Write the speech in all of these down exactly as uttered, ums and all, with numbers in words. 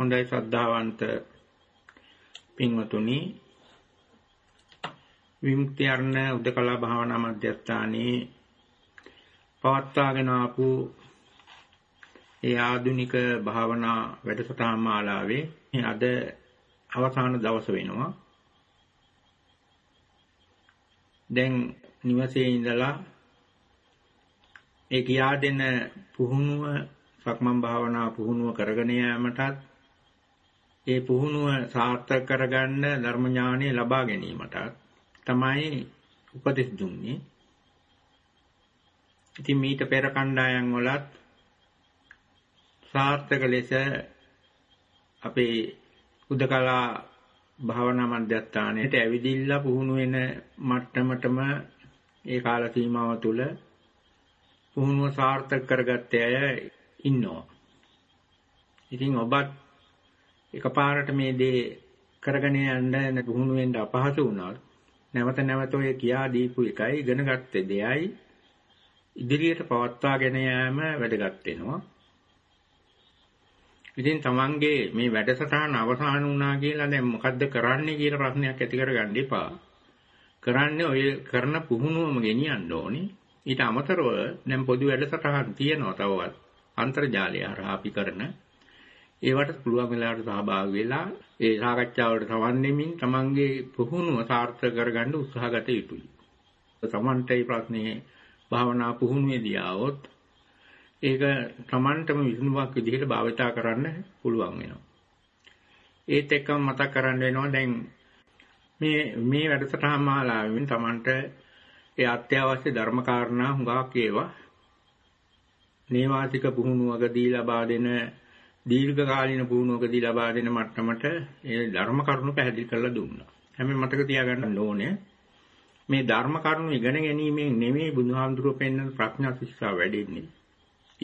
හොඳයි ශ්‍රද්ධාවන්ත පින්වතුනි, විමුක්ති අරණ උදකලා භාවනා මධ්‍යස්ථානයේ පවත්වාගෙන ආපු ඒ ආධුනික භාවනා වැඩසටහන් මාලාවේ අද අවසාන දවස වෙනවා. දැන් නිවසේ ඉඳලා ඒ කියා දෙන පුහුණුව සක්මන් භාවනා පුහුණුව කරගෙන යාමටත් ඒ පුහුණුව සාර්ථක කරගන්න ධර්ම ඥානය ලබා ගැනීමට තමයි උපදෙස් දුන්නේ. ඉතින් මීට පෙර කණ්ඩායම් වලත් සාර්ථක ලෙස අපේ උදකලා භාවනා මධ්‍යස්ථානයට ඇවිදිලා පුහුණු වෙන මට්ටමටම ඒ කාල සීමාව තුළ පුහුණුව සාර්ථක කරගත්ත අය ඉන්නවා. ඉතින් ඔබත් එකපාරට මේ දේ කරගෙන යන්න පුහුණු වෙන්න අපහසු වුණා. නැවත නැවත ඔය කියා දීපු එකයි ඉගෙනගත්ත දෙයයි ඉදිරියට පවත්වාගෙන යෑම වැදගත් වෙනවා. ඉතින් තමන්ගේ මේ වැඩසටහන අවසන් වුණා කියලා දැන් මොකද්ද කරන්නේ කියලා ප්‍රශ්නයක් ඇති කරගන්න එපා. කරන්නේ ඔය කරන පුහුණුවම ගෙනියන්න ඕනේ. ඊට අමතරව දැන් පොදු වැඩසටහන් තියෙනවා තවවත් අන්තර්ජාලය හරහා අපි කරන ඒවට පුළුවන් වෙලාවට සහභාගී වෙලා ඒ සාකච්ඡාවලට සවන් දෙමින් තමන්ගේ පුහුණුව සාර්ථක කරගන්න උත්සාහ ගත යුතුයි. තමන්ට මේ ප්‍රශ්නේ භාවනා පුහුණුවේදී આવොත් ඒක තමන්ටම විසඳුමක් විදිහට භාවිත කරන්න පුළුවන් වෙනවා. ඒත් එක්කම මතක් කරන්න වෙනවා දැන් මේ මේ වැඩසටහන් මාලාවෙන් තමන්ට ඒ අත්‍යවශ්‍ය ධර්ම කාරණා හුඟක් ඒවා නේවාතික පුහුණුවකදී ලබා දෙන දීර්ඝ කාලීන පුහුණුවකදී ලබා දෙන මට්ටමට ඒ ධර්ම කරුණු පැහැදිලි කරලා දුන්නා. හැබැයි මතක තියාගන්න ඕනේ මේ ධර්ම කරුණු ඉගෙන ගැනීමෙන් නෙමෙයි බුදුහාමුදුරුව පෙන්නන ප්‍රඥා ශික්ෂා වැඩෙන්නේ.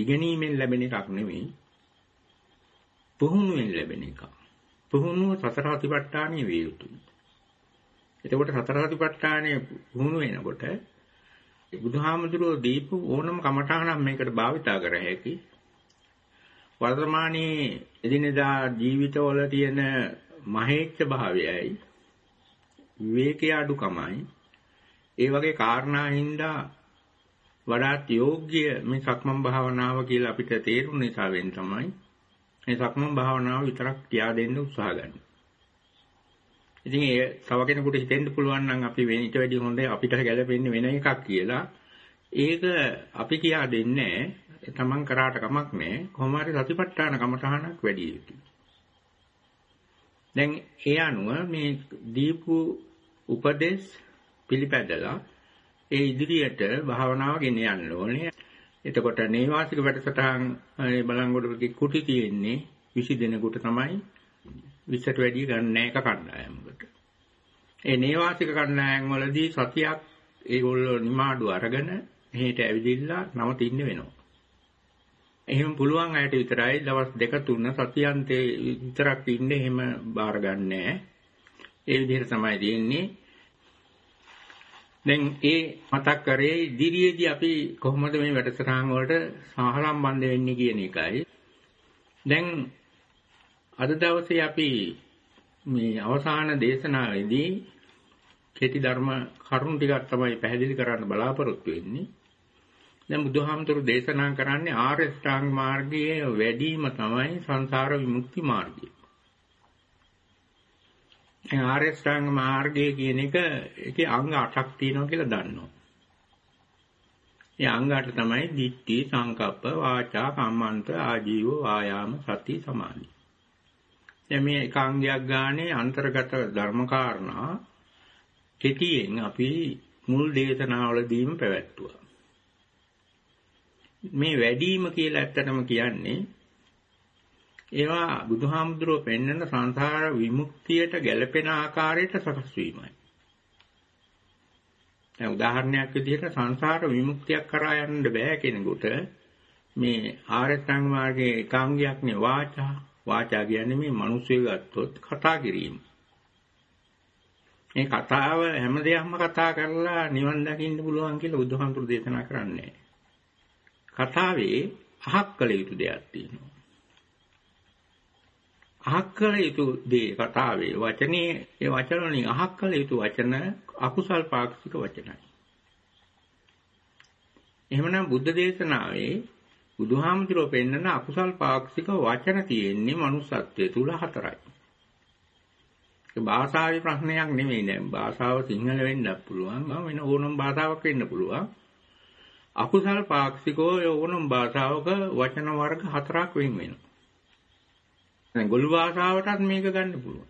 ඉගෙනීමෙන් ලැබෙන එකක් නෙමෙයි. පුහුණුවෙන් ලැබෙන එකක්. පුහුණුව සතර සතිපට්ඨානයේ වේ යුතුයි. එතකොට සතර සතිපට්ඨානයේ පුහුණු වෙනකොට බුදුහාමුදුරුව දීපු ඕනම කමඨාණන් මේකට භාවිතා කර හැකියි. වර්තමානයේ එදිනෙදා ජීවිතවල තියෙන මහේච්ඡ භාවයයි විවේකී අඩුකමයි ඒ වගේ කාරණා හින්දා වඩාත් යෝග්‍ය මේ සක්මන් භාවනාව කියලා අපිට තේරුණ නිසා වෙන තමයි මේ සක්මන් භාවනාව විතරක් කියා දෙන්න උත්සාහ ගන්න. ඉතින් ඒ තව කෙනෙකුට හිතෙන්න පුළුවන් නම් අපි වෙන ඊට වැඩිය හොඳ අපිට ගැළපෙන්නේ වෙන එකක් කියලා. ඒක අපි කියා දෙන්නේ නැහැ. තමන් කරාට කමක් නැහැ. කොහොම හරි සතිපට්ඨාන කමඨහනක් වැඩි යුතුයි. දැන් ඒ අනුව මේ දීපු උපදේශ පිළිපැදලා ඒ ඉදිරියට භාවනාව ගෙන යන්න ඕනේ. එතකොට නේවාසික වැඩසටහන් ඒ බලංගොඩේ කුටි තියෙන්නේ විසි දිනකට තමයි විස්සට වැඩි ගන්න එක කණ්ඩායමකට. ඒ නේවාසික කණ්ඩායම් වලදී සතියක් ඒගොල්ලෝ නිමාඩු අරගෙන එහෙට ඇවිදilla නවතින්න වෙනවා. එහෙම පුළුවන් අයට විතරයි දවස් දෙක තුන සතියන්තේ විතරක් ඉන්නේ. එහෙම බාර ගන්න නැහැ. ඒ විදිහට තමයි තියෙන්නේ. දැන් ඒ මතක් කරේ ඉදිරියේදී අපි කොහොමද මේ වැඩසටහන් වලට සහසම්බන්ධ වෙන්නේ කියන එකයි. දැන් අද දවසේ අපි මේ අවසාන දේශනාවේදී කෙටි ධර්ම කරුණු ටිකක් තමයි පැහැදිලි කරන්න බලාපොරොත්තු වෙන්නේ. දැන් බුදුහාමුදුරු දේශනා කරන්නේ ආර්ය ශ්‍රාංග මාර්ගයේ වැඩිම තමයි සංසාර විමුක්ති මාර්ගය. ඒ ආර්ය ශ්‍රාංග මාර්ගය කියන එක ඒකේ අංග අටක් තියෙනවා කියලා දන්නවා. ඒ අංග අට තමයි දිට්ඨි, සංකප්ප, වාචා, කම්මන්ත, ආජීව, වායාම, සති, සමාධි. දැන් මේ එක අංගයක් ගානේ අන්තර්ගත ධර්ම කාරණා කෙටියෙන් අපි මුල් දේශනාවලදීම පැවැත්තුවා. මේ වැඩිම කියලා ඇත්තටම කියන්නේ ඒවා බුදුහාමුදුරුවෝ පෙන්වන සංසාර විමුක්තියට ගැලපෙන ආකාරයට සකස් වීමයි. දැන් උදාහරණයක් විදිහට සංසාර විමුක්තියක් කරා යන්න බෑ කෙනෙකුට මේ ආර්ය ශ්‍රාංග මාර්ගයේ ඒකාංගයක්නේ වාචා. වාචා කියන්නේ මේ මිනිස්සු ගත්තොත් කතා කිරීම. මේ කතාව හැම දෙයක්ම කතා කරලා නිවන් දකින්න පුළුවන් කියලා බුදුහාමුදුරුවෝ දේශනා කරන්නේ. කතාවේ අහක් කළ යුතු දෙයක් තියෙනවා. අහක් කළ යුතු දේ කතාවේ වචනේ ඒ වචන වලින් අහක් කළ යුතු වචන අකුසල් පාක්ෂික වචනයි. එහෙමනම් බුද්ධ දේශනාවේ බුදුහාමුදුරුවෝ පෙන්නන අකුසල් පාක්ෂික වචන තියෙන්නේ මනුස්සත්වයේ තුල හතරයි. ඒක භාෂාවේ ප්‍රශ්නයක් නෙමෙයි නේද? භාෂාව සිංහල වෙන්නත් පුළුවන්, වෙන ඕනම භාෂාවක් වෙන්න පුළුවන්. අකුසල් පාක්ෂිකෝ ඕනම භාෂාවක වචන වර්ග හතරක් වෙන් වෙනවා. දැන් ගොළු භාෂාවටත් මේක ගන්න පුළුවන්.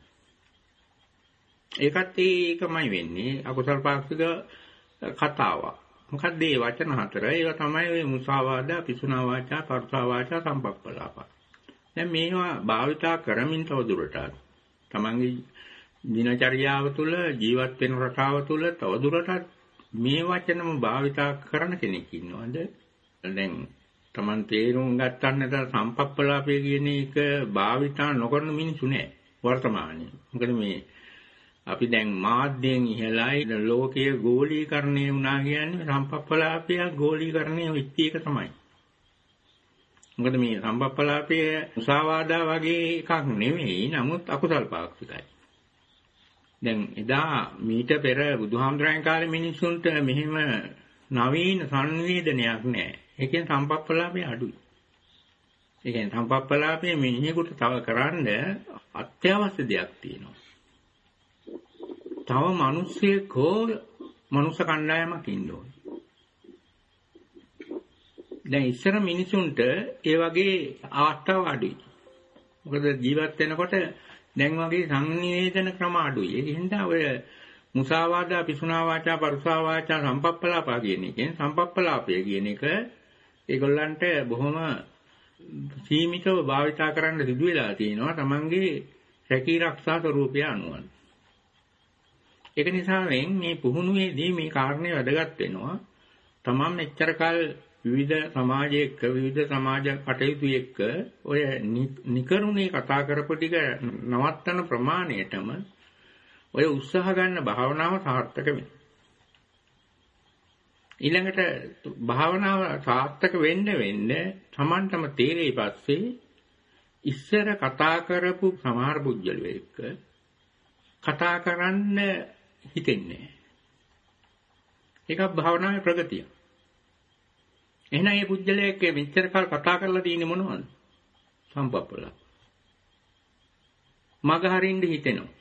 ඒකත් ඒකමයි වෙන්නේ අකුසල් පාක්ෂික කතාවක්. මොකද මේ වචන හතර ඒවා තමයි ඔය මුසාවාදා, පිසුනාවාචා, ඵරුසාවාචා, සම්ඵප්ප්රලාපා. දැන් මේවා භාවිතා කරමින් තව දුරටත් තමන්ගේ දිනචරියාව තුළ ජීවත් වෙන රටාව තුළ තව දුරටත් මේ වචනම භාවිතා කරන කෙනෙක් ඉන්නවද? දැන් තමන් තේරුම් ගන්න නැතර සම්ඵප්ප්‍රලාපය කියන එක භාවිතා නොකරන මිනිසු නෑ වර්තමානයේ. මොකද මේ අපි දැන් මාධ්‍යයෙන් ඉහළයි ලෝකයේ ගෝලීකරණය වුණා කියන්නේ සම්පප්පලාපය ගෝලීකරණය වෙච්ච එක තමයි. මොකද මේ සම්පප්පලාපය මුසාවාදා වගේ එකක් නෙමෙයි, නමුත් අකුසල් පාක්ෂිකයි. දැන් එදා මීට පෙර බුදුහාමුදුරන් කාලේ මිනිසුන්ට මෙහෙම නවීන සංවේදනයක් නැහැ. ඒ කියන්නේ සම්පප්පලාපය අඩුයි. ඒ කියන්නේ සම්පප්පලාපය මිනිහෙකුට තව කරන්න අත්‍යවශ්‍ය දෙයක් තියෙනවා. තව මිනිස්සෙක් හෝ මනුස්ස කණ්ඩායමක් ඉන්න ඕනේ. දැන් ඉස්සර මිනිසුන්ට ඒ වගේ අවස්ථාව අඩුයි. මොකද ජීවත් වෙනකොට දැන් වගේ සංනිවේදන ක්‍රම අඩුයි. ඒ හින්දා ඔය මුසාවාදා, පිසුනාවාචා, ඵරුසාවාචා, සම්ඵප්ප්‍රලාපා කියන එකෙන් සම්ඵප්ප්‍රලාපය කියන එක ඒගොල්ලන්ට බොහොම සීමිතව භාවිතා කරන්න සිදු වෙලා තියෙනවා තමන්ගේ රැකී ආරක්ෂා ස්වරූපය අනුව. ඒක නිසා මේ පුහුණුවේදී මේ කාරණේ වැදගත් වෙනවා. තමන් මෙච්චර කල් විවිධ සමාජයක විවිධ සමාජ කටයුතු එක්ක ඔය නිකරුණේ කතා කරපු ටික නවත්තන ප්‍රමාණයටම ඔය උත්සාහ ගන්න භාවනාව සාර්ථක වෙනවා. ඊළඟට භාවනාව සාර්ථක වෙන්න වෙන්න තමන්ටම තේරෙයි පස්සේ ඉස්සර කතා කරපු සමහර පුද්ගලයෝ එක්ක කතා කරන්න හිතෙන්නේ. ඒක භාවනාවේ ප්‍රගතිය. එහෙනම් මේ පුජ්‍යලයක මෙච්චර කාල කතා කරලා තියෙන්නේ මොනවද? සම්පප්පල. මග හරින්න හිතෙනවා.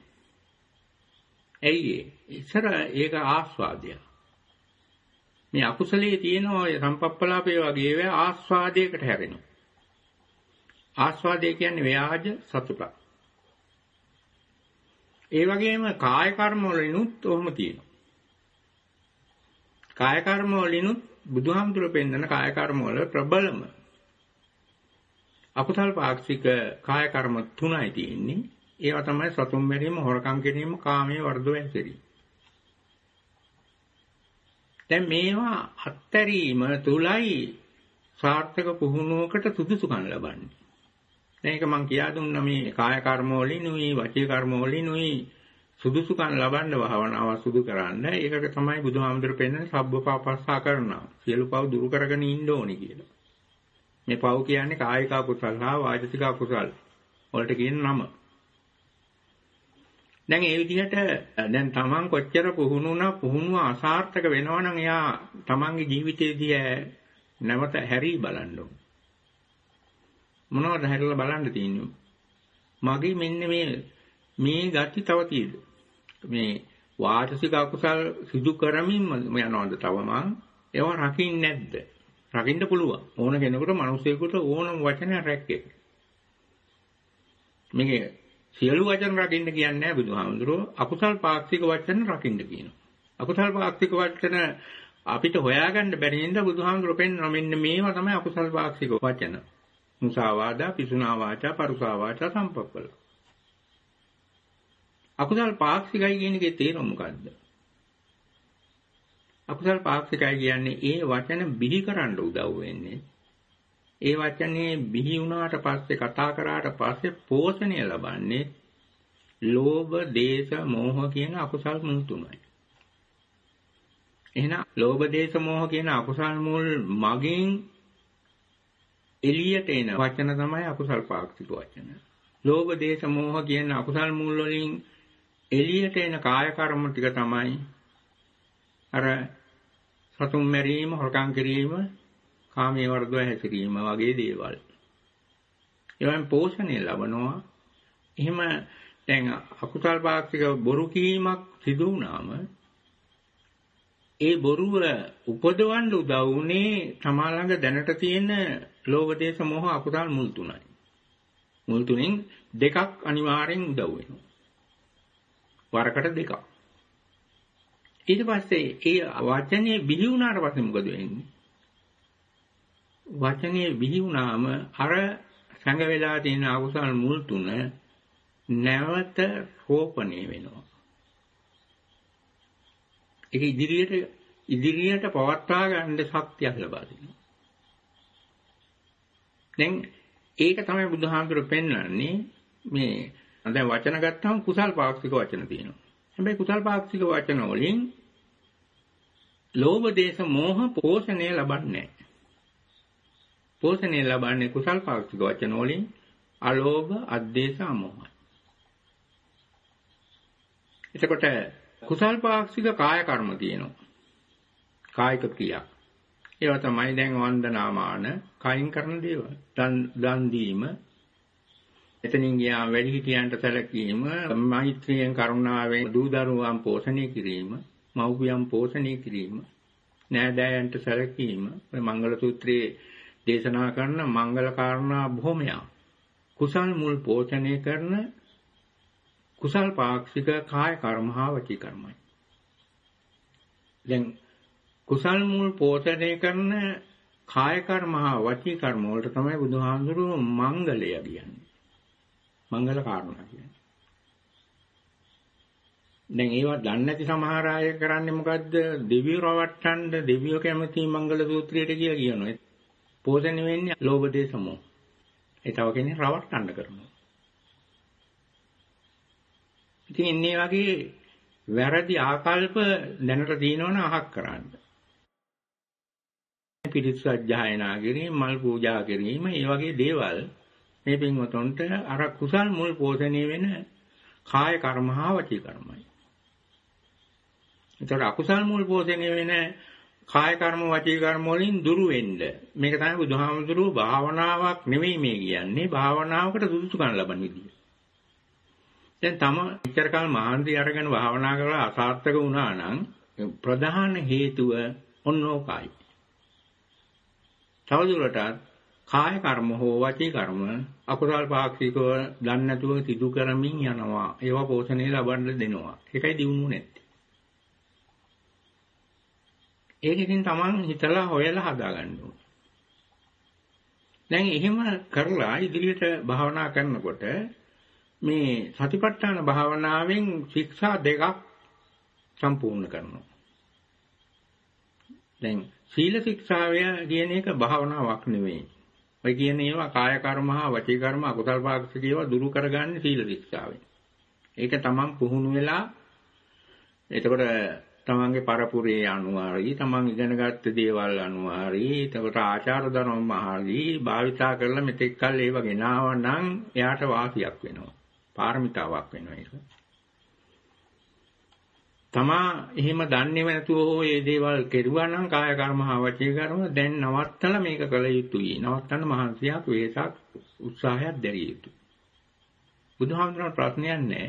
ඇයි ඒ? ඉස්සර ඒක ආස්වාදය. මේ අකුසලයේ තියෙන ඔය සම්පප්පලාපේ වගේ ඒවා ආස්වාදයකට හැරෙනවා. ආස්වාදය කියන්නේ ව්‍යාජ සතුටක්. ඒ වගේම කාය කර්ම වලිනුත් ඔහොම තියෙනවා. කාය කර්ම වලිනුත් බුදුහාමුදුර පෙන්නන කාය කර්ම වල ප්‍රබලම අකුසල් පාක්ෂික කාය කර්ම තුනයි තියෙන්නේ. ඒවා තමයි සතුම් මැරීම, හොරකම් කිරීම, කාමයේ වර්ධවැන් කිරීම. දැන් මේවා අත්තරීම තුලයි සාර්ථක පුහුණුවකට සුදුසුකම් ලබන්නේ. මේක මම කියා දුන්නා මේ කාය කර්ම වලිනුයි වාචික කර්ම වලිනුයි සුදුසුකම් ලබන්න භාවනාව සුදු කරන්න. ඒකට තමයි බුදුහාමුදුරු පෙන්නන සබ්බපාපස්සා කරනවා. සියලු පව් දුරු කරගෙන ඉන්න ඕනේ කියලා. මේ පව් කියන්නේ කායික අකුසල් හා වාචික අකුසල් වලට කියන නම. දැන් ඒ විදිහට දැන් තමන් කොච්චර පුහුණුනා පුහුණුව අසාර්ථක වෙනවා නම් එයා තමන්ගේ ජීවිතයේදී නැවත හැරී බලන්න ඕනේ. මොනවද හැරලා බලන්න තියෙන්නේ? මගේ මෙන්න මේ මේ gati තව තියෙද? මේ වාචික අකුසල් සිදු කරමින් යනවද තව මං? ඒවා රකින්නේ නැද්ද? රකින්න පුළුවන්. ඕන කෙනෙකුට මිනිසෙකුට ඕනම වචනයක් රැක්කේ. මේකේ සියලු වචන රකින්න කියන්නේ නැහැ බුදුහාමුදුරුවෝ. අකුසල් පාක්ෂික වචන රකින්න කියනවා. අකුසල් පාක්ෂික වචන අපිට හොයාගන්න බැරි නිසා බුදුහාමුදුරුවෝ පෙන්නනවා මෙන්න මේවා තමයි අකුසල් පාක්ෂික වචන. මුසාවාදා, පිසුනාවාචා, ඵරුසාවාචා, සම්පප්පල. අකුසල් පාක්ෂිකයි කියන එකේ තේරුම මොකද්ද? අකුසල් පාක්ෂිකයි කියන්නේ ඒ වචන බිහි කරන්න උදව් වෙන්නේ. ඒ වචනේ බිහි වුණාට පස්සේ කතා කරාට පස්සේ පෝෂණය ලබන්නේ ලෝභ, දේශ, මෝහ කියන අකුසල් මුල් තුනයි. එහෙනම් ලෝභ, දේශ, මෝහ කියන අකුසල් මුල් මගින් එළියට එන වචන තමයි අකුසල් පාක්ෂික වචන. ලෝභ දේශ මොහ කියන අකුසල් මූල් වලින් එළියට එන කාය කර්ම ටික තමයි අර සතුන් මැරීම, හොරකම් කිරීම, කාමයේ වර්ධව හැසිරීම වගේ දේවල්. ඒවායින් පෝෂණය ලැබනවා. එහෙම දැන් අකුසල් පාක්ෂික බොරු කීමක් සිදු වුණාම ඒ බොරුව උපදවන්න උදව් උනේ තමා ළඟ දැනට තියෙන ලෝභ දේශ මොහ අකුසල් මුල් තුනයි. මුල් තුනෙන් දෙකක් අනිවාර්යෙන් උදව් වෙනවා. වරකට දෙකක්. ඊට පස්සේ ඒ වචනේ බිහි වුණාට පස්සේ මොකද වෙන්නේ? වචනේ බිහි වුණාම අර සංග වෙලා තියෙන අකුසල් මුල් තුන නැවත රෝපණය වෙනවා. ඒක ඉදිරියට ඉදිරියට පවත්වා ගන්න ශක්තියක් ලබා දෙනවා. දැන් ඒක තමයි බුදුහාමුදුරුවෝ පෙන්වන්නේ මේ දැන් වචන ගත්තාම කුසල් පාක්ෂික වචන තියෙනවා. හැබැයි කුසල් පාක්ෂික වචන වලින් ලෝභ දේශ මොහ පෝෂණය ලබන්නේ නැහැ. පෝෂණය ලබන්නේ කුසල් පාක්ෂික වචන වලින් අලෝභ අද්දේශ අමෝහයි. එතකොට කුසල් පාක්ෂික කාය කර්ම තියෙනවා. කායික ක්‍රියා. ඒවා තමයි දැන් වන්දනාමාන කයින් කරන දේවල්. දන් දීම, එතනින් ගියා වැඩි හිටියන්ට සැලකීම, මෛත්‍රියෙන් කරුණාවෙන් දූ දරුවන් පෝෂණය කිරීම, මව්පියන් පෝෂණය කිරීම, නෑදෑයන්ට සැලකීම, ඔය මංගල සූත්‍රයේ දේශනා කරන මංගල කාරණා බොහොමයක්. කුසල් මුල් පෝෂණය කරන කුසල් පාක්ෂික කාය කර්ම හා වචී කර්මයි. දැන් කුසල් මුල් පෝෂණය කරන කාය කර්ම හා වචී කර්ම වලට තමයි බුදුහාමුදුරුවෝ මංගලය කියන්නේ. මංගල කාරණා කියන්නේ. දැන් ඒවා දන්නේ නැති සමහර අය කරන්නේ මොකද්ද? දෙවියෝ රවට්ටන්න දෙවියෝ කැමති මංගල සූත්‍රයට කියලා කියනවා. පෝෂණය වෙන්නේ ලෝභ දේශ මොහ. ඒ තව කෙනෙක් රවට්ටන්න කරනවා. ඉතින් එන්නේ වගේ වැරදි ආකල්ප දැනට තියෙනවනම් අහක් කරන්න. පිරිත් සජ්ජායනා කිරීම, මල් පූජා කිරීම, ඒ වගේ දේවල් මේ පින්වතුන්ට අර කුසල් මුල් පෝෂණය වෙන කාය කර්ම හා වචී කර්මයි. ඒතර අකුසල් මුල් පෝෂණය වෙන කාය කර්ම වචී කර්ම වලින් දුරු වෙන්න. මේක තමයි බුදුහාමුදුරුවෝ භාවනාවක් නෙවෙයි මේ කියන්නේ. භාවනාවකට සුදුසුකම් ලබන විදිය. දැන් තම ඉච්චර කාල මහන්සි අරගෙන භාවනා කරලා අසාර්ථක වුණා නම් ප්‍රධාන හේතුව ඔන්නෝකයි. තවදුරටත් කාය කර්ම හෝ වචී කර්ම අකුසල් පාක්ෂිකව දන්නේ නැතුව සිදු කරමින් යනවා. ඒවා පෝෂණය ලබන්න දෙනවා. ඒකයි දිනුනේ නැත්තේ. ඒකකින් තමන් හිතලා හොයලා හදාගන්න ඕනේ. දැන් එහෙම කරලා ඉදිරියට භාවනා කරනකොට මේ සතිපට්ඨාන භාවනාවෙන් ශික්ෂා දෙකක් සම්පූර්ණ කරනවා. දැන් සීල ශික්ෂාව කියන එක භාවනාවක් නෙවෙයි. ඔය කියන ඒවා කාය කර්ම හා වචී කර්ම අකුසල් පාක්ෂික ඒවා දුරු කරගන්නේ සීල ශික්ෂාවෙන්. ඒක තමන් පුහුණු වෙලා එතකොට තමන්ගේ පරපුරේ අනුහරි, තමන් ඉගෙනගත්ත දේවල් අනුහරි, එතකොට ආචාර ධර්ම මහරි භාවිතා කරලා මෙතෙක් කල් ඒව ගෙනාව නම් එයාට වාසියක් වෙනවා. පාරමිතාවක් වෙනවා ඒක. තමා එහෙම දන්නේම නැතුව හෝ මේ දේවල් කෙරුවා නම් කාය කර්ම හා වචී කර්ම දැන් නවත්තලා මේක කළ යුතුයි. නවත්තන්න මහන්සියක්, වේසක්, උත්සාහයක් දැරිය යුතුයි. බුදුහාමුදුරන් ප්‍රශ්නයක් නැහැ.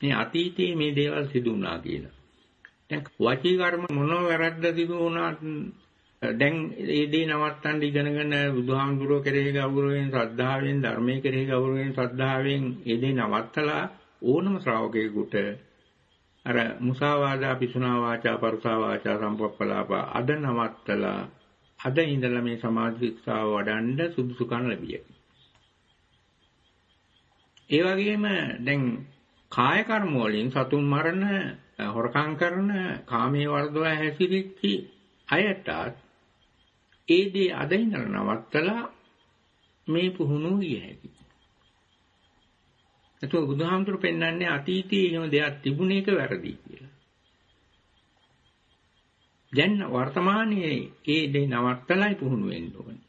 මේ අතීතයේ මේ දේවල් සිදු වුණා කියලා. දැන් වචී කර්ම මොනව වැරද්ද සිදු වුණාත් දැන් ඒ දේ නවත්තන්න ඉගෙනගෙන බුදුහාමුදුරුවෝ කෙරෙහි ගෞරවයෙන්, ශ්‍රද්ධාවෙන්, ධර්මයේ කෙරෙහි ගෞරවයෙන්, ශ්‍රද්ධාවෙන් ඒ දේ නවත්තලා ඕනම ශ්‍රාවකයෙකුට අර මුසාවාදා, පිසුනාවාචා, ඵරුසාවාචා, සම්ඵප්ප්රලාපා අද නවත්තලා අද ඉඳලා මේ සමාධි ශික්ෂාව වඩන්න සුදුසුකම් ලැබිය. ඒ වගේම දැන් කාය කර්ම වලින් සතුන් මරණ, හොරකම් කරන, කාමයේ වර්ධව හැසිරිච්ච අයට ඒ දේ අද ඉඳලා නවත්තලා මේ පුහුණුව ගිය හැකි. එතකොට බුදුහාමුදුරු පෙන්වන්නේ අතීතයේ එහෙම දෙයක් තිබුණේ ඒක වැරදි කියලා. දැන් වර්තමානයේ ඒ දේ නවත්තලායි පුහුණු වෙන්න ඕනේ.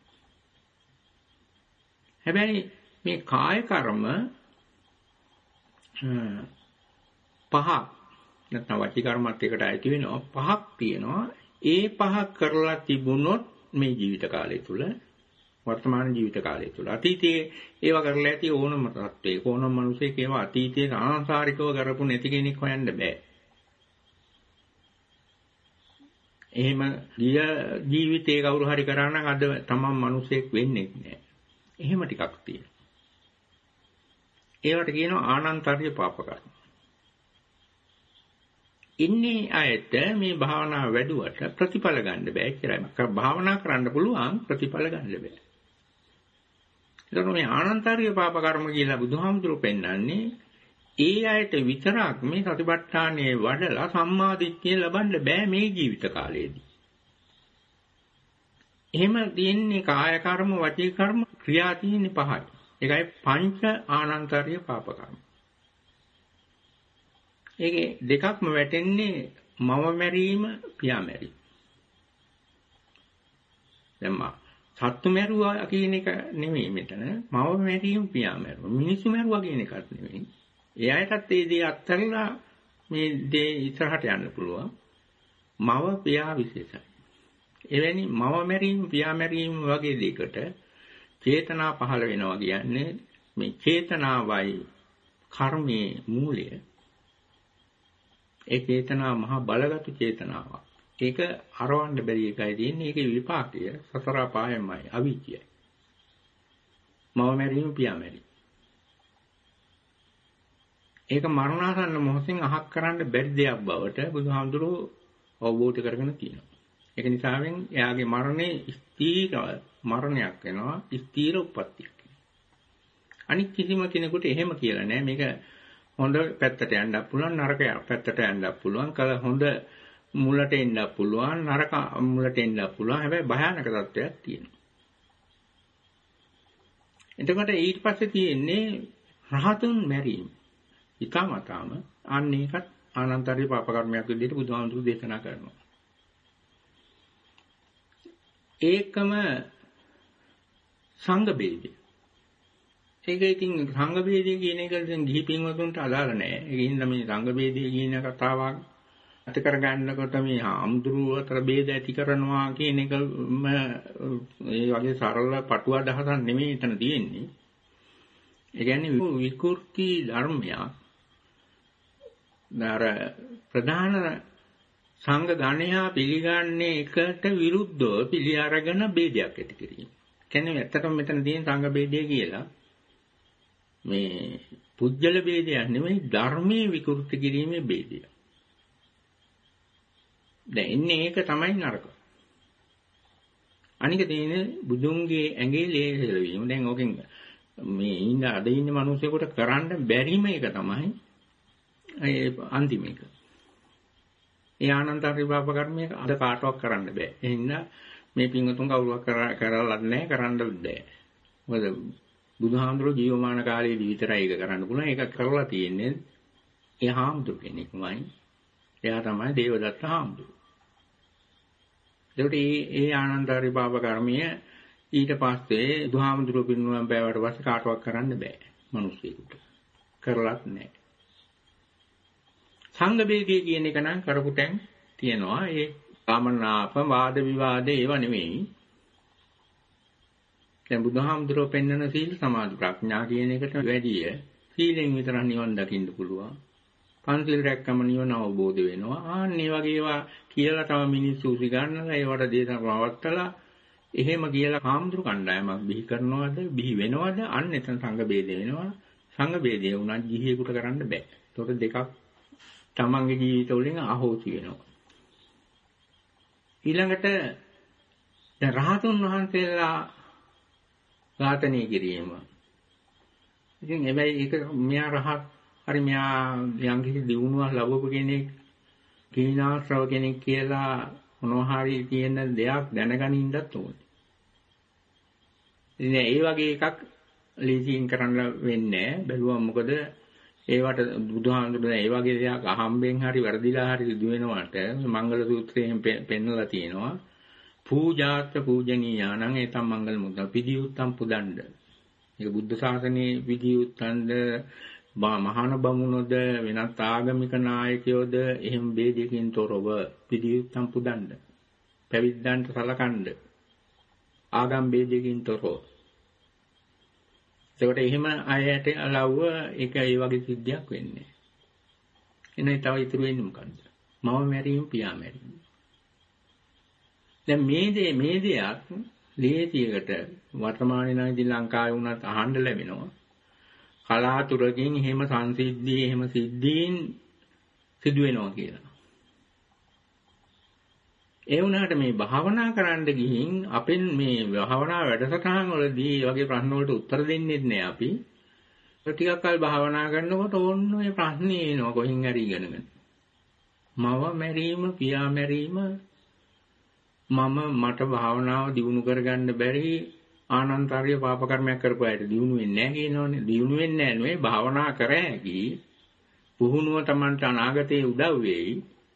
හැබැයි මේ කාය කර්ම පහක් නැත්නම් වාචික කර්මත් එකට ඇති වෙනවා පහක් තියෙනවා. ඒ පහ කරලා තිබුණොත් මේ ජීවිත කාලය තුල වර්තමාන ජීවිත කාලය තුල අතීතයේ ඒව කරලා ඇති ඕනම තත්ත්වයක ඕනම මිනිසෙක් ඒව අතීතයේ ආසාරිකව කරපු නැති කෙනෙක් හොයන්න බෑ. එහෙම ජීවිතේ කවුරු හරි කරා නම් අද තමන් මිනිසෙක් වෙන්නේ නැහැ. එහෙම ටිකක් තියෙනවා. ඒවට කියනවා ආනන්තරිය පාප කර්ම. ඉන්නේ ඇයට මේ භාවනාව වැඩුවට ප්‍රතිඵල ගන්න බෑ කියලා. භාවනා කරන්න පුළුවන් ප්‍රතිඵල ගන්න බෑ. ඒතකොට මේ ආනන්තරිය පාප කර්ම කියලා බුදුහාමුදුරු පෙන්නන්නේ ඒ ඇයට විතරක් මේ සතිපට්ඨානයේ වඩලා සම්මාදිට්ඨිය ලබන්න බෑ මේ ජීවිත කාලයේදී. එහෙම තියෙන්නේ කාය කර්ම, වචී කර්ම, ක්‍රියා තියෙන පහයි. ඒකයි පංච ආනන්තරිය පාප කර්ම. ඒකේ දෙකක්ම වැටෙන්නේ මම මැරීම, පියා මැරීම. දැන් මා සත්තු මැරුවා කියන එක නෙමෙයි මෙතන. මම මැරීම, පියා මැරුවා. මිනිස්සු මැරුවා කියන එකත් නෙමෙයි. ඒ අයටත් ඒ දේ අත්හැරලා මේ දේ ඉස්සරහට යන්න පුළුවන්. මව පියා විශේෂයි. එවැනි මම මැරීම, පියා මැරීම වගේ දෙයකට චේතනා පහළ වෙනවා කියන්නේ මේ චේතනාවයි කර්මයේ මූලය. ඒ චේතනාව මහා බලගත් චේතනාවක්. ඒක හරවන්න බැරි එකයි තියෙන්නේ. ඒකේ විපාකය සතර පායමයි අවිචයයි. මව මැරීම පියා මැරීම. ඒක මරණාසන්න මොහොතින් අහක් කරන්න බැරි දෙයක් බවට බුදුහාමුදුරුවෝ අවබෝධ කරගෙන තියෙනවා. ඒක නිසාවෙන් එයාගේ මරණය ස්ථීර මරණයක් වෙනවා, ස්ථීර උප්පත්තියක්. අනිත් කිසිම කෙනෙකුට එහෙම කියලා නෑ. මේක හොඳ පැත්තට යන්නත් පුළුවන්, නරක පැත්තට යන්නත් පුළුවන්. කල හොඳ මුලට එන්නත් පුළුවන්, නරක මුලට එන්නත් පුළුවන්. හැබැයි භයානක තත්ත්වයක් තියෙනවා. එතකොට ඊට පස්සේ තියෙන්නේ රහතුන් මැරීම. ඊටමතාම අන්න ඒකත් ආනන්තරිය පාප කර්මයක් විදිහට බුදුහාමුදුරු දේශනා කරනවා. ඒකම සංඝ බේදය. ඒක ඉතින් සංඝ බේදය කියන එක දැන් ගිහි පින්වතුන්ට අදාළ නෑ. ඒ කියන්නේ මේ සංඝ බේදය කියන කතාවක් අත කරගන්නකොට මේ ආම්දුරු අතර ભેද ඇති කරනවා කියන එක මේ වගේ සරල පටු අදහසක් නෙමෙයි එතන තියෙන්නේ. ඒ කියන්නේ විකෘති ධර්මයක්. නර ප්‍රධාන සංඝ ගණයා පිළිගන්නේ එකට විරුද්ධව පිළි අරගෙන ભેදයක් ඇති කිරීම. කියන්නේ ඇත්තටම මෙතන තියෙන සංඝ ભેදය කියලා මේ පුජ්‍යල ભેදයක් නෙමෙයි, ධර්මයේ විකෘති කිරීමේ ભેදය. දැන් ඉන්නේ ඒක තමයි නරක. අනික තියෙන බුදුන්ගේ ඇඟේ ලේහෙල වීම. දැන් ඕකෙන් මේ ඉන්න අද ඉන්න මිනිස්සුන්ට කරන්න බැරිම එක තමයි ඒ අන්තිම එක. ඒ ආනන්තරිය පාප කර්මයක අද කාටවත් කරන්න බෑ. එහෙනම් මේ පින්වතුන් කවුරුවක් කරලා නැහැ, කරන්න බෑ. මොකද බුදුහාමුදුරුවෝ ජීවමාන කාලයේදී විතරයි ඒක කරන්න පුළුවන්. ඒක කරලා තියෙන්නේ ඒ හාමුදුරුවෝ කෙනෙක්මයි. එයා තමයි දේවදත්ත හාමුදුරුවෝ. ඒකට ඒ ආනන්තරිය පාප කර්මය ඊට පස්සේ බුදුහාමුදුරුවෝ පින්නුවම් බෑවට පස්සේ කාටවත් කරන්න බෑ මිනිස්සුන්ට. කරලත් නැහැ. සංඝ බේදය කියන එක නම් කරපු තැන් තියෙනවා. ඒ කාමනාප වාද විවාද ඒව නෙමෙයි. දැන් බුදුහාමුදුරුවෝ පෙන්වන සීල සමාධි ප්‍රඥා කියන එකට වැඩිය සීලෙන් විතර නිවන් දකින්න පුළුවන්. පන්සිල් රැක්කම නිවන අවබෝධ වෙනවා. ආන් මේ වගේ ඒවා කියලා තම මිනිස්සු උසි ගන්නවා. ඒවට දේශන පවත්තලා එහෙම කියලා හාමුදුරු කණ්ඩායමක් බිහි කරනවද, බිහි වෙනවද? අන්න එතන සංඝ බේදය වෙනවා. සංඝ බේදය වුණත් ජීහියෙකුට කරන්න බෑ. ඒතකොට දෙකක් තමන්ගේ ජීවිතවලින් අහෝසි වෙනවා. ඊළඟට දැන් රහතුන් වහන්සේලා ඝාතනය කිරීම. ඉතින් හැබැයි ඒක මෙයා රහත් හරි මෙයා යම්කිසි දියුණුවක් ලැබුව කෙනෙක්, කීනාශ්‍රව කෙනෙක් කියලා මොනවා හරි තියෙන දෙයක් දැනගනින්නත් ඕනේ. ඉතින් ඒ වගේ එකක් ලීසින් කරන්න වෙන්නේ නැහැ. බැලුවා මොකද ඒවට බුදුහාමුදුරුවෝ ඒ වගේ දෙයක් අහම්බෙන් හරි වැඩිලා හරි සිදු වෙනවට මංගල සූත්‍රයෙන් පෙන්නලා තියෙනවා. පූජාත්‍ය පූජනීයානං ඒතම් මංගල මුද්දා පිදී උත්තම් පුදණ්ඩ ඒක බුද්ධ ශාසනයේ විදියුත්තන්ද මහාන බමුණොද වෙනත් ආගමික නායකයෝද එහෙම ભેදයකින් තොරව විදියුත්තන් පුදන්න පැවිද්දන්ට සලකන්න ආගම් ભેදයකින් තොරව. ඒකට එහෙම අයයට ලව්ව ඒක ඒ වගේ සිද්ධියක් වෙන්නේ. එනේ තව ඉතුරු වෙන්නේ මොකන්ද? මම මැරීම පියා මැරීම. දැන් මේ දේ මේ දෙයක් ලේතියකට වර්තමානයේ නම් ඉතින් ලංකාවේ වුණත් අහන්න ලැබෙනවා. කලාතුරකින් එහෙම සංසිද්ධිය එහෙම සිද්ධීන් සිදු වෙනවා කියලා. ඒ වුණාට මේ භාවනා කරන්න ගිහින් අපෙන් මේ භාවනා වැඩසටහන් වලදී වගේ ප්‍රශ්න වලට උත්තර දෙන්නේ නැහැ අපි. ටිකක් කල් භාවනා කරනකොට ඕන්න මේ ප්‍රශ්නේ එනවා කොහෙන් හරි ඉගෙනගෙන. මව මැරීම පියා මැරීම මම මට භාවනාව දියුණු කරගන්න බැරි ආනන්තාරිය පාප කර්මයක් කරපු අයට දියුණු වෙන්නේ නැහැ කියනෝනේ. දියුණු වෙන්නේ නැහැ නෙවෙයි භාවනා කර හැකි පුහුණුව Tamanට අනාගතේ උදව් වෙයි.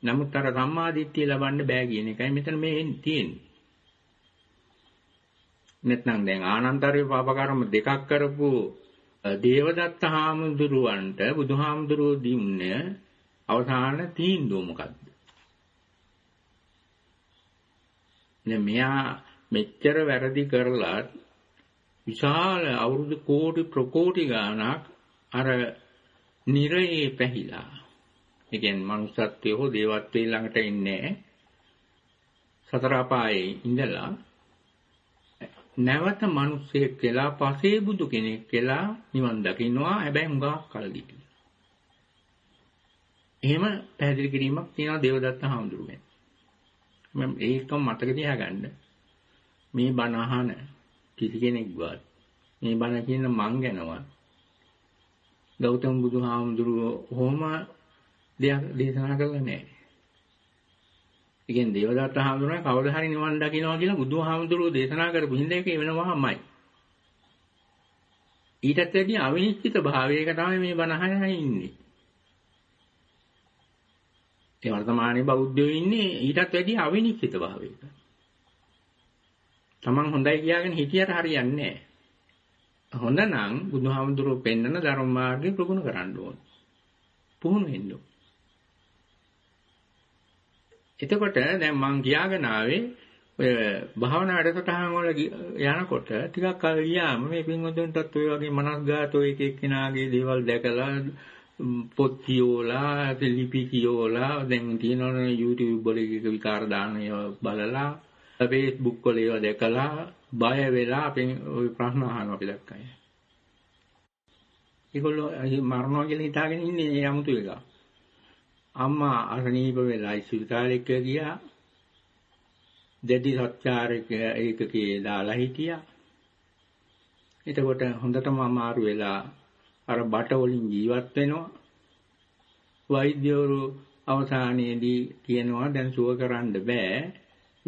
නමුත් අර සම්මාදිට්ඨිය ලබන්න බෑ කියන එකයි මෙතන මේ තියෙන්නේ. නැත්නම් දැන් ආනන්තාරිය පාප කර්ම දෙකක් කරපු දේවදත්ත හාමුදුරුවන්ට බුදුහාමුදුරුවෝ දුන්නේ අවසාන තීන්දුව මොකක්ද? නේ මෙයා මෙච්චර වැරදි කරලා විශාල අවුරුදු කෝටි ප්‍රකෝටි ගාණක් අර නිරයේ පැහිලා. ඒ කියන්නේ මනුස්සත්වයේ හෝ දේවත්වයේ ළඟට ඉන්නේ සතර අපායේ ඉඳලා නැවත මිනිස්සෙක් කියලා පසේ බුදු කෙනෙක් කියලා නිවන් දකින්නවා. හැබැයි හුඟක් කල් ගිහින්. එහෙම පැහැදිලි කිරීමක් තියෙනවා දේවදත්ත හාමුදුරුවනේ. මම ඒකම මතක තියාගන්න. මේ බණ අහන කිසි කෙනෙක්වත් මේ බණ කියන මං ගැනවත් ගෞතම බුදුහාමුදුරුවෝ කොහොම දෙයක් දේශනා කළා නැහැ. ඒ කියන්නේ දේවදත්ත හාමුදුරුවනේ කවදා හරි නිවන් දකින්නවා කියලා බුදුහාමුදුරුවෝ දේශනා කරපු හින්දා ඒක වෙනවාමයි. ඊටත් වැඩි අවිනිශ්චිත භාවයක තමයි මේ බණ අහලා ඉන්නේ. ඒ වර්තමානයේ බෞද්ධයෝ ඉන්නේ ඊටත් වැඩි අවිනිශ්චිත භාවයක. තමන් හොඳයි කියාගෙන හිතියට හරියන්නේ නැහැ. හොඳ නම් බුදුහාමුදුරුවෝ පෙන්නන ධර්ම මාර්ගය ප්‍රගුණ කරන්න ඕන. පුහුණු වෙන්න ඕන. එතකොට දැන් මං කියාගෙන ආවේ ඔය භාවනා වැඩසටහන් වල යනකොට ටිකක් කල් ගියාම මේ පින්වතුන්ටත් ඔය වගේ මනස්ගත ඔය එක එක්කෙනාගේ දේවල් දැකලා පොත් කියෝලා ලිපි කියෝලා දැන් තියෙනවනේ YouTube වල එක විකාර දාන ඒවා බලලා Facebook වල ඒවා දැකලා බය වෙලා අපි ওই ප්‍රශ්න අහනවා අපි දැක්කයි. ඒගොල්ලෝ මරණෝ කියලා හිතාගෙන ඉන්නේ මේ 아무තු එක. අම්මා අසනීප වෙලා ඉස්පිරිතාලෙට ගියා. දැඩි සත්‍යාරයක ඒකකේ දාලා හිටියා. එතකොට හොඳටම අමාරු වෙලා අර බට වලින් ජීවත් වෙනවා. වෛද්‍යවරු අවසානයේදී කියනවා දැන් සුව කරන්න බෑ.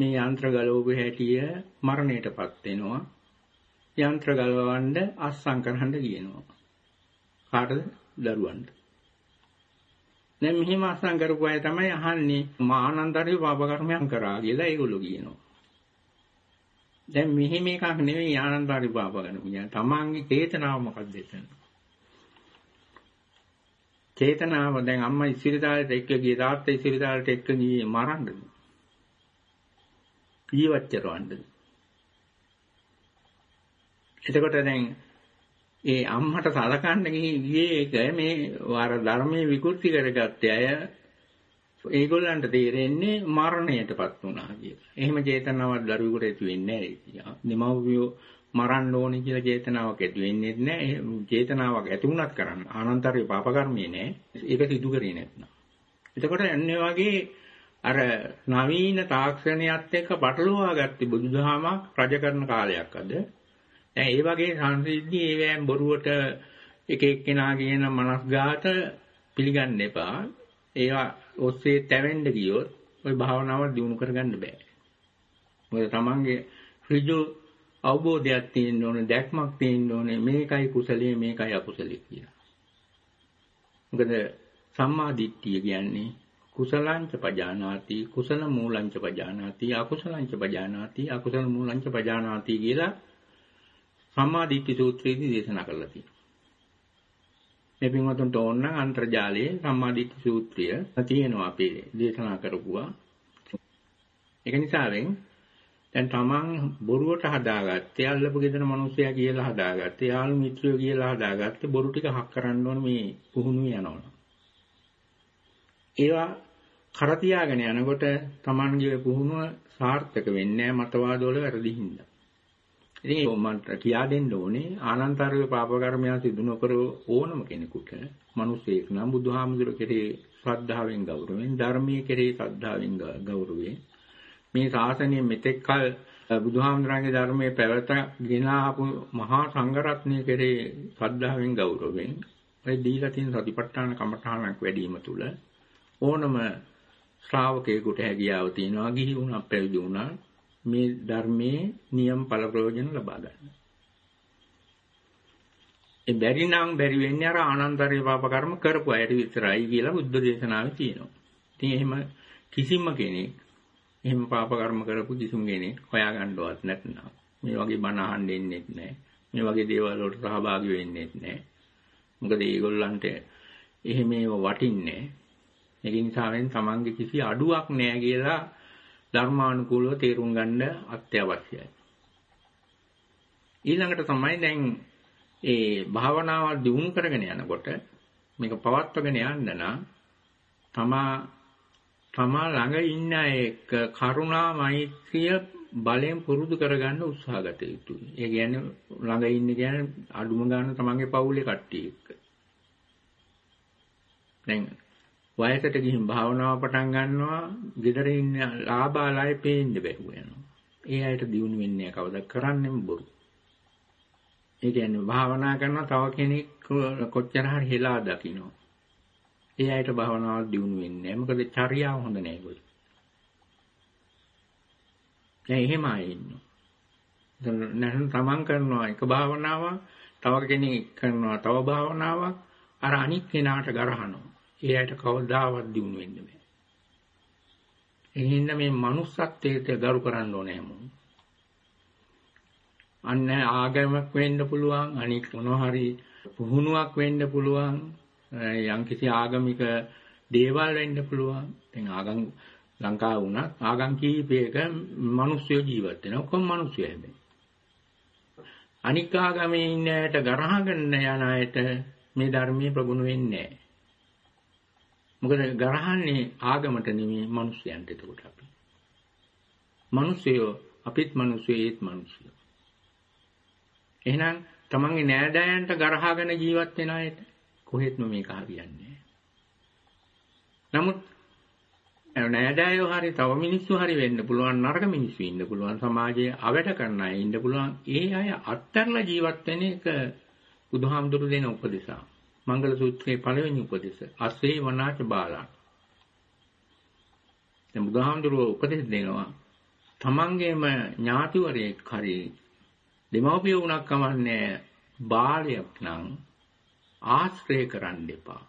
මේ යන්ත්‍ර ගලවපු හැටිය මරණයටපත් වෙනවා. යන්ත්‍ර ගලවවන්න අස්සම් කරන්න කියනවා. කාටද? දරුවන්ට. දැන් මෙහෙම අස්සම් කරපු අය තමයි අහන්නේ මානන්දරේ පාප කර්මයක් කරා කියලා ඒගොල්ලෝ කියනවා. දැන් මෙහෙම එකක් නෙවෙයි ආනන්දරේ පාප කරන කියන්නේ තමන්ගේ චේතනාව මොකක්ද එතන? චේතනාව දැන් අම්මා ඉස්සිරිතාලට එක්ක ගියේ තාත්තා ඉස්සිරිතාලට එක්ක ගියේ මරන්නද? ජීවච්චරවන්නද? එතකොට දැන් ඒ අම්මට සලකන්න ගියේ ඒක මේ වාර ධර්මයේ විකෘති කරගත්තේ අය ඒගොල්ලන්ට තේරෙන්නේ මරණයටපත් වුණා කියලා. එහෙම චේතනාවක් දරුවෙකුට ඇති වෙන්නේ නැහැ. දෙමව්පියෝ මරන්න ඕනේ කියලා චේතනාවක් ඇති වෙන්නේ නැහැ. චේතනාවක් ඇති වුණත් කරන්න ආනන්තාරිය පාප කර්මයේ නෑ. ඒක සිදු කරේ නැත්නම්. එතකොට යන්නේ වගේ අර නවීන තාක්ෂණයත් එක්ක පටලවාගත්තී බුදුදහමක් රජ කරන කාලයක් අද. දැන් ඒ වගේ සංසිද්ධි ඒවෑම් බොරුවට එක එක්කෙනා කියන මනස්ගත පිළිගන්න එපා. ඒවා ඔස්සේ තැවෙන්න ගියොත් ওই භාවනාව දියුණු කරගන්න බෑ. මොකද තමන්ගේ ඍජු අවබෝධයක් තියෙන්න ඕනේ, දැක්මක් තියෙන්න ඕනේ මේකයි කුසලයේ මේකයි අකුසලයේ කියලා. මොකද සම්මා දිට්ඨිය කියන්නේ කුසලංච පජානාති කුසල මූලංච පජානාති අකුසලංච පජානාති අකුසල මූලංච පජානාති කියලා සම්මා දිට්ඨි සූත්‍රයේදී දේශනා කරලා තියෙනවා. මේ පින්වතුන්ට ඕන නම් අන්තර්ජාලයේ සම්මා දිට්ඨි සූත්‍රය තියෙනවා අපි දේශනා කරපුවා. ඒක නිසාවෙන් දැන් තමන් බොරුවට හදාගත්තේ අල්ලපු ගෙදර මිනිස්සයා කියලා හදාගත්තේ යාළු මිත්‍රයෝ කියලා හදාගත්තේ බොරු ටික හක් කරන්න ඕන මේ පුහුණුව යනවා. ඒවා කර තියාගෙන යනකොට තමන්ගේ පුහුණුව සාර්ථක වෙන්නේ නැහැ මතවාදවල වැරදි හින්දා. ඉතින් මම කියා දෙන්න ඕනේ ආනන්තරගේ පාප කර්මයන් සිදු නොකර ඕනම කෙනෙකුට මිනිසෙක් නම් බුදුහාමුදුර කෙරේ ශ්‍රද්ධාවෙන් ගෞරවයෙන් ධර්මයේ කෙරේ ශ්‍රද්ධාවෙන් ගෞරවයෙන් මේ ශාසනය මෙතෙක් කල බුදුහාමුදුරන්ගේ ධර්මයේ පැවත ගෙනා ආපු මහා සංඝ රත්නය කෙරේ ශ්‍රද්ධාවෙන් ගෞරවයෙන් ඒ දීලා තියෙන සතිපට්ඨාන කමඨානක් වැඩිම තුල ඕනම ශ්‍රාවකයෙකුට හැකියාව තියෙනවා ගිහි වුණා පැවිදි වුණා මේ ධර්මයේ නියම ඵල ප්‍රයෝජන ලබා ගන්න. ඒ බැරි නම් බැරි වෙන්නේ අර ආනන්තරේ පාප කර්ම කරපු අයට විතරයි කියලා බුද්ධ දේශනාවේ තියෙනවා. ඉතින් එහෙම කිසිම කෙනෙක් එහෙම පාප කර්ම කරපු කිසිම කෙනෙක් හොයා ගන්නවත් නැත්නම් මේ වගේ බණ අහන්න ඉන්නෙත් නැහැ. මේ වගේ දේවල් වලට සහභාගී වෙන්නෙත් නැහැ. මොකද ඒගොල්ලන්ට එහෙම ඒව වටින්නේ නැහැ. ඒක නිසාවෙන් තමන්ගේ කිසි අඩුවක් නැහැ කියලා ධර්මානුකූලව තේරුම් ගන්න අත්‍යවශ්‍යයි. ඊළඟට තමයි දැන් ඒ භාවනාව දියුණු කරගෙන යනකොට මේක පවත්වාගෙන යන්න නම් තමා තමා ළඟ ඉන්න ඒක කරුණා මෛත්‍රිය බලෙන් පුරුදු කරගන්න උත්සාහ ගත යුතුයි. ඒ කියන්නේ ළඟ ඉන්න කියන්නේ අඳුම ගන්න තමන්ගේ පවුලේ කට්ටිය එක්ක. දැන් වයසට ගිහින් භාවනාව පටන් ගන්නවා gedare ඉන්න ආබාලය පේන්න බැරුව යනවා. ඒ අයට දියුණු වෙන්නේ කවදා කරන්නෙම බොරු. ඒ කියන්නේ භාවනා කරනවා තව කෙනෙක් කොච්චර හරි හෙලා දකින්නවා. ඒ අයට භාවනාව දියුණු වෙන්නේ නැහැ. මොකද චර්යාව හොඳ නැහැ ඒගොල්ලෝ. දැන් එහෙමයි ඉන්නවා. දැන් නැහන් තමන් කරනවා එක භාවනාවක් තව කෙනෙක් කරනවා තව භාවනාවක් අර අනිත් කෙනාට ගරහනවා. ඒ ඇයිට කවදාවත් දිනු වෙන්නේ නැහැ. එහෙනම් මේ මනුස්සත්වයට ගරු කරන්න ඕනේ හැමෝම. අන්න ආගමක් වෙන්න පුළුවන්, අනික මොනවා හරි පුහුණුවක් වෙන්න පුළුවන්, යම්කිසි ආගමික දේවල් වෙන්න පුළුවන්. දැන් ආගම් ලංකාව වුණත් ආගම් කීපයක මිනිස්සු ජීවත් වෙන ඔක්කොම මිනිස්සු හැබැයි. අනික ආගමේ ඉන්න ඇයට ගරහගන්න යන ඇයට මේ ධර්මයේ ප්‍රගුණ වෙන්නේ නැහැ. මොකද ගරහන්නේ ආගමට නෙමෙයි මිනිස්යන්ට. එතකොට අපි මිනිස්සයෝ අපිත් මිනිස්සෙයිත් මිනිස්සයෝ. එහෙනම් තමන්ගේ නෑදෑයන්ට ගරහගෙන ජීවත් වෙන අයට කොහෙත්ම මේක හරියන්නේ නැහැ. නමුත් නෑදෑයෝ හරි තව මිනිස්සු හරි වෙන්න පුළුවන්, නරක මිනිස්සු ඉන්න පුළුවන්, සමාජයේ අවැඩ කරන අය ඉන්න පුළුවන්. ඒ අය අත්තරලා ජීවත් වෙන එක බුදුහාමුදුරු දෙන උපදේශය. මංගල සූත්‍රයේ පළවෙනි උපදේශය අසේ වනාච බාලා. දැන් බුදුහාමුදුරුවෝ උපදෙස් දෙනවා තමන්ගේම ඥාතිවරයෙක් හරි දෙමව්පිය වුණක් කමන්නේ බාලයක් නම් ආශ්‍රය කරන්න එපා.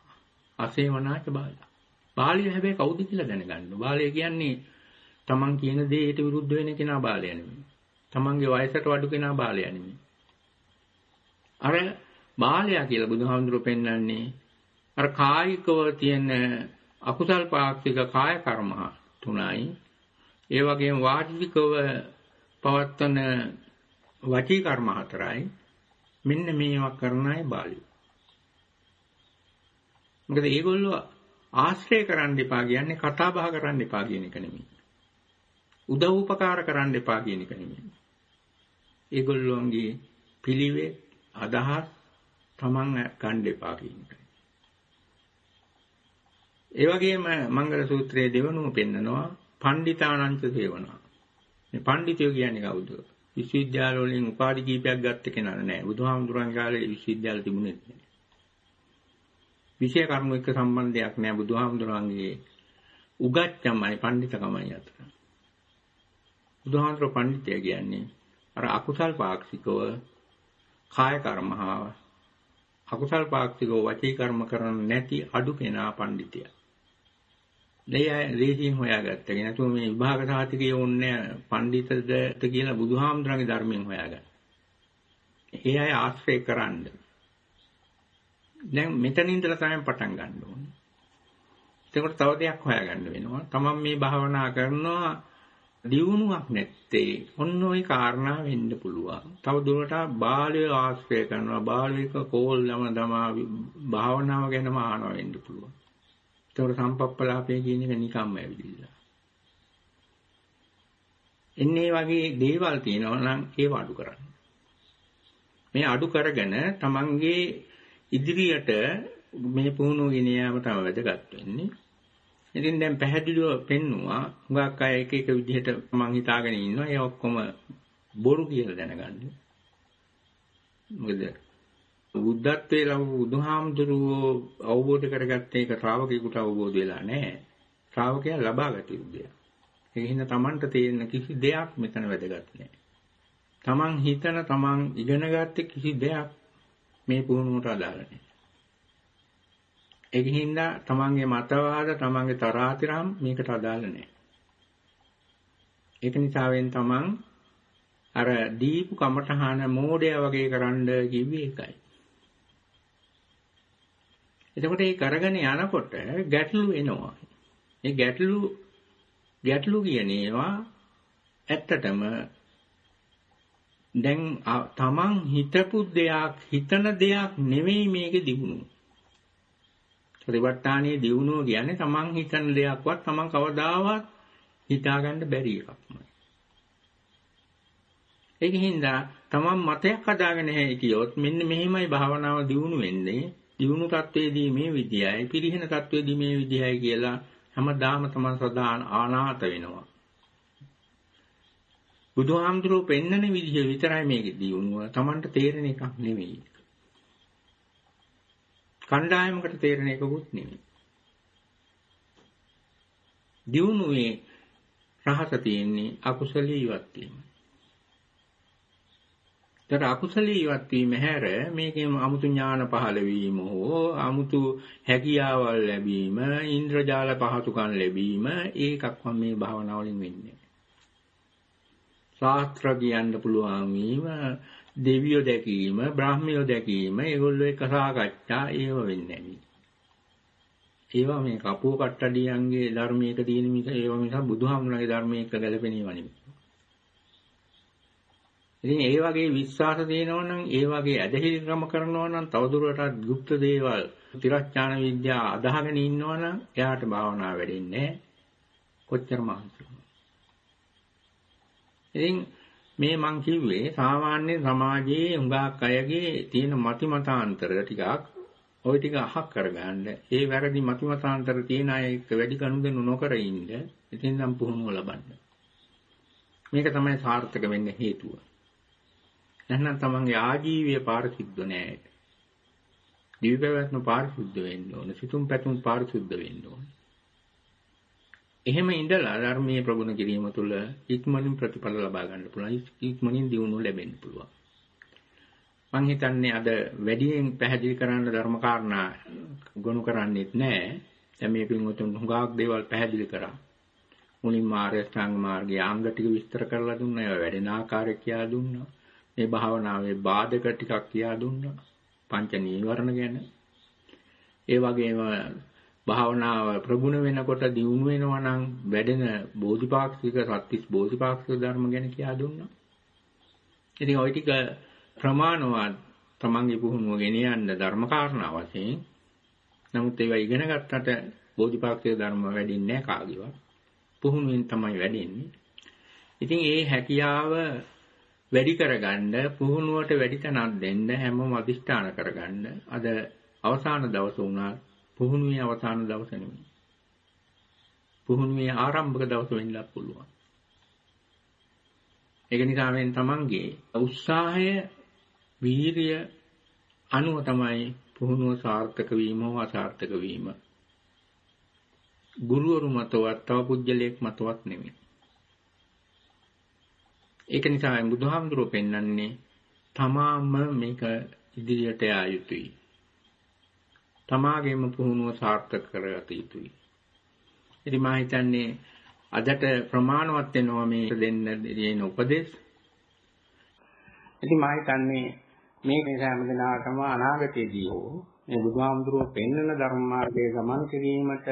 අසේ වනාච බාලා. බාලිය හැබැයි කවුද කියලා දැනගන්න. බාලය කියන්නේ තමන් කියන දේට විරුද්ධ වෙන කෙනා බාලය නෙමෙයි. තමන්ගේ වයසට වඩු කෙනා බාලය නෙමෙයි. අර බාලයා කියලා බුදුහාමුදුරුවෝ පෙන්වන්නේ අර කායිකව තියෙන අකුසල් පාක්ෂික කාය කර්ම තුනයි, ඒ වගේම වාචිකව පවත්වන වචී කර්ම හතරයි. මෙන්න මේවා කරන අය බාලියෝ. මොකද මේගොල්ලෝ ආශ්‍රය කරන්න එපා කියන්නේ කතා බහ කරන්න එපා කියන එක නෙමෙයි. උදව් උපකාර කරන්න එපා කියන එක නෙමෙයි. ඒගොල්ලෝන්ගේ පිළිවෙත් අදහස් තමන් ගන්න එපා කියන එක. ඒ වගේම මංගල සූත්‍රයේ දෙවෙනුව පෙන්නනවා පණ්ඩිතානංච සේවනා. මේ පණ්ඩිතයෝ කියන්නේ කවුද? විශ්වවිද්‍යාල වලින් උපාධි කීපයක් ගත්ත කෙනා නෑ. බුදුහාමුදුරන් කාලේ විශ්වවිද්‍යාල තිබුණේ නෑ. විෂය කර්ම එක්ක සම්බන්ධයක් නෑ බුදුහාමුදුරන්ගේ උගත්කමයි පණ්ඩිතකමයි අතර. බුදුහාමුදුර පණ්ඩිතය කියන්නේ අර අකුසල් පාක්ෂිකව කාය කර්මහාව අකුසල් පාක්ෂිකව වචී කර්ම කරන නැති අඩු කෙනා පඬිතිය. දෙයයි දෙයින් හොයාගත්තා. ඒ නැතුව මේ විභාග සාහිතිකයේ ඕන්නේ පඬිතද කියලා බුදුහාමුදුරන්ගේ ධර්මයෙන් හොයාගන්න. ඒ අය ආශ්‍රය කරන්න. දැන් මෙතන ඉඳලා තමයි පටන් ගන්න ඕනේ. ඒකට තව දෙයක් හොයාගන්න වෙනවා. තමන් මේ භාවනා කරනවා දියුණුවක් නැත්තේ. ඔන්න ඔය කාරණා වෙන්න පුළුවන්. තව දුරට බාලය ආශ්‍රය කරනවා. බාලික කෝල් නම තමා භාවනාව ගැනම ආනවා වෙන්න පුළුවන්. ඒකට සම්පප්පලාපේ කියන එක නිකම්ම ඇවිදilla. එන්නේ වගේ දේවල් තියෙනවා නම් ඒව අඩු කරන්න. මේ අඩු කරගෙන තමන්ගේ ඉදිරියට මේ පුහුණු ගිනියම තමයි වැදගත් වෙන්නේ. ඉතින් දැන් පැහැදිලිව පෙන්නවා හුඟක් අය එක එක විදිහට මං හිතාගෙන ඉන්නවා ඒ ඔක්කොම බොරු කියලා දැනගන්න. මොකද බුද්ධත්වයේ ලබපු බුදුහාමුදුරුවෝ අවබෝධ කරගත්තේ ඒක ශ්‍රාවකයෙකුට අවබෝධ වෙලා නැහැ. ශ්‍රාවකයා ලබාගත යුතුය. ඒක හින්දා Tamanට තේරෙන කිසි දෙයක් මෙතන වැදගත් නැහැ. Taman හිතන Taman ඉගෙනගත්තේ කිසි දෙයක් මේ පුහුණුවට අදාළ නැහැ. ඒක හින්දා Tamanගේ මතවාද Tamanගේ තරාතිරම් මේකට අදාළ නැහැ. ඒක නිසාවෙන් Taman අර දීපු කමටහන මෝඩයා වගේ කරන්න කිව්වේ ඒකයි. එතකොට මේ කරගෙන යනකොට ගැටලු එනවා. මේ ගැටලු ගැටලු කියන ඒවා ඇත්තටම දැන් තමන් හිතපු දෙයක් හිතන දෙයක් නෙමෙයි මේකේ දියුණුව. ත්‍රිවට්ටානේ දියුණුව කියන්නේ තමන් හිතන දෙයක්වත් තමන් කවදාවත් හිතාගන්න බැරි එකක්මයි. ඒකින්ද තමන් මතයක් හදාගෙන හිටියොත් මෙන්න මෙහිමයි භාවනාව දියුණු වෙන්නේ. දියුණු තත්වයේදී මේ විදියයි පිරිහෙන තත්වයේදී මේ විදියයි කියලා හැමදාම තමන් සදා ආනාත වෙනවා. බුදුහාමුදුරුවෝ පෙන්නන විදිය විතරයි මේකේ දියුණුව. තමන්ට තේරෙන එකක් නෙවෙයි. කණ්ඩායමකට තේරෙන එකකුත් නෙවෙයි. දියුණුවේ රහස තියෙන්නේ අකුසලී ඉවත් වීම. ඒතර අකුසලී ඉවත් වීම හැර මේකේ අමුතු ඥාන පහළ වීම හෝ අමුතු හැකියාවල් ලැබීම, ඉන්ද්‍රජාල පහසුකම් ලැබීම ඒකක්ම මේ භාවනාව වලින් වෙන්නේ. ශාස්ත්‍ර කියන්න පුළුවන් වීම, දෙවියෝ දැකීම, බ්‍රාහ්මණයෝ දැකීම, ඒගොල්ලෝ එක්ක සාකච්ඡා ඒව වෙන්නේ නැහැ. ඒවා මේ කපුව කට්ටඩියන්ගේ ධර්මයක තියෙන මිස ඒව මිස බුදුහාමුදුරන්ගේ ධර්මයක ගැලපෙන ඒවා නෙමෙයි. ඉතින් ඒ වගේ විශ්වාස දෙනවා නම්, ඒ වගේ ඇදහිලිකම කරනවා නම්, තවදුරටත් গুপ্ত දේවල්, තිරස්ඥාන විද්‍යාව අදහගෙන ඉන්නවා නම්, එයාට භාවනාව වැඩෙන්නේ නැහැ. කොච්චර මහන්සිද? ඉතින් මේ මං කිව්වේ සාමාන්‍ය සමාජයේ හුඟක් අයගේ තියෙන මතිමතාන්තර ටිකක් ওই ටික අහක් කරගන්න. ඒ වැරදි මතිමතාන්තර තියෙන අය එක්ක වැඩි ගනුදෙනු නොකර ඉන්න. ඉතින් නම් පුහුණුව ලබන්න. මේක තමයි සාර්ථක වෙන්න හේතුව. නැත්නම් තමන්ගේ ආජීවය පාරිශුද්ධ නැහැ. දිවිපැවැත්ම පාරිශුද්ධ වෙන්න ඕන. සිතුම් පැතුම් පාරිශුද්ධ වෙන්න ඕන. එහෙම ඉඳලා ධර්මයේ ප්‍රගුණ කිරීම තුළ ඉක්මනින් ප්‍රතිඵල ලබා ගන්න පුළුවන්, ඉක්මනින් දියුණුව ලැබෙන්න පුළුවන්. මම හිතන්නේ අද වැඩියෙන් පැහැදිලි කරන්න ධර්ම කාරණා ගොනු කරන්නේත් නැහැ. දැන් මේ පින්වතුන් හුඟක් දේවල් පැහැදිලි කරා. මුලින්ම ආර්ය අෂ්ටාංග මාර්ගයේ අංග ටික විස්තර කරලා දුන්නා, ඒවා වැඩෙන ආකාරය කියලා දුන්නා. මේ භාවනාවේ බාධක ටිකක් කියලා දුන්නා. පංච නීවරණ ගැන. ඒ වගේම භාවනාව ප්‍රගුණ වෙනකොට දියුණු වෙනවා නම් වැඩෙන බෝධිපාක්ෂික සත්‍තිස් බෝධිපාක්ෂික ධර්ම ගැන කියා දුන්නා. ඉතින් ওই ටික ප්‍රමාණවත් තමන්ගේ පුහුණුව ගෙන යන්න ධර්ම කාරණා වශයෙන්. නමුත් ඒවා ඉගෙන ගන්නට බෝධිපාක්ෂික ධර්ම වැඩින්නේ නැහැ කාගේවත්. පුහුණුවෙන් තමයි වැඩින්නේ. ඉතින් ඒ හැකියාව වැඩි කරගන්න, පුහුණුවට වැඩි තනක් දෙන්න හැමෝම අධිෂ්ඨාන කරගන්න. අද අවසාන දවස වුණා. පුහුණුවේ අවසාන දවස නෙමෙයි. පුහුණුවේ ආරම්භක දවස වෙන්නත් පුළුවන්. ඒක නිසා වෙන තමන්ගේ උත්සාහය, වීරිය අනුව තමයි පුහුණුව සාර්ථක වීම හෝ අසාර්ථක වීම. ගුරුවරු මතවත්, තව පුජ්‍යලයක් මතවත් නෙමෙයි. ඒක නිසා බුදුහාමුදුරුවෝ පෙන්නන්නේ තමාම මේක ඉදිරියට යා යුතුයි. තමාගේම පුහුණුව සාර්ථක කරගත යුතුයි. ඉතින් මා හිතන්නේ අදට ප්‍රමාණවත් වෙනවා මේ දෙන්න දෙන උපදේශ. ඉතින් මා හිතන්නේ මේක නිසා හැමදෙනාටම අනාගතයේදී හෝ මේ බුදුහාමුදුරුවෝ පෙන්වන ධර්ම මාර්ගයේ ගමන් කිරීමට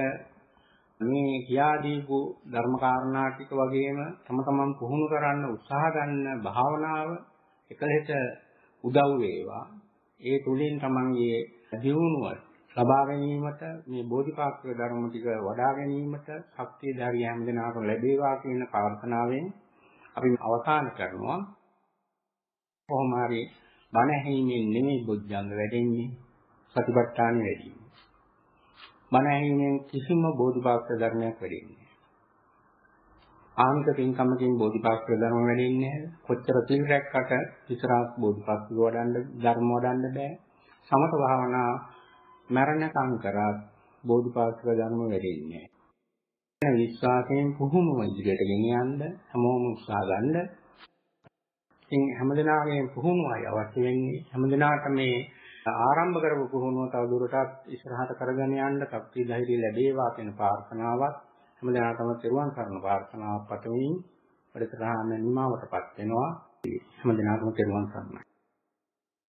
මේ කියාදීපු ධර්ම කාරණා ටික වගේම තම තමන් පුහුණු කරන්න උත්සාහ ගන්න භාවනාව එකලෙස උදව් වේවා. ඒ තුලින් තමන්ගේ දියුණුව ලබා ගැනීමට මේ බෝධිපාක්ෂික ධර්ම ටික වඩා ගැනීමට ශක්තිය ධෛර්යය හැමදෙනාටම ලැබේවා කියන ප්‍රාර්ථනාවෙන් අපි අවසන් කරනවා. කොහොම හරි බණ ඇහිීමෙන් නෙමෙයි බොජ්ජංග වැඩෙන්නේ, සතිපට්ඨානෙ වැඩි. බණ ඇහිීමෙන් කිසිම බෝධිපාක්ෂික ධර්මයක් වැඩෙන්නේ නැහැ. ආමිත පින්කමකින් බෝධිපාක්ෂික ධර්ම වැඩෙන්නේ නැහැ. කොච්චර පිළ රැක්කට විතරක් බෝධිපාක්ෂික වඩන්න ධර්ම වඩන්න බෑ. සමත භාවනා මරණකම් කරා බෝධිපාක්ෂික ධර්ම වැඩෙන්නේ නැහැ. විශ්වාසයෙන් පුහුණුව ඉදිරියට ගෙන යන්න හැමෝම උත්සාහ ගන්න. ඉතින් හැමදෙනාගේම පුහුණුවයි අවශ්‍ය වෙන්නේ. හැමදෙනාට මේ ආරම්භ කරපු පුහුණුව තව දුරටත් ඉස්සරහට කරගෙන යන්න ශක්තිය ධෛර්යය ලැබේවා කියන ප්‍රාර්ථනාවත් හැමදෙනාටම තිරුවන් සරණ ප්‍රාර්ථනාවක් පතමින් වැඩසටහන නිමවටපත් වෙනවා. හැමදෙනාටම තිරුවන් සරණයි.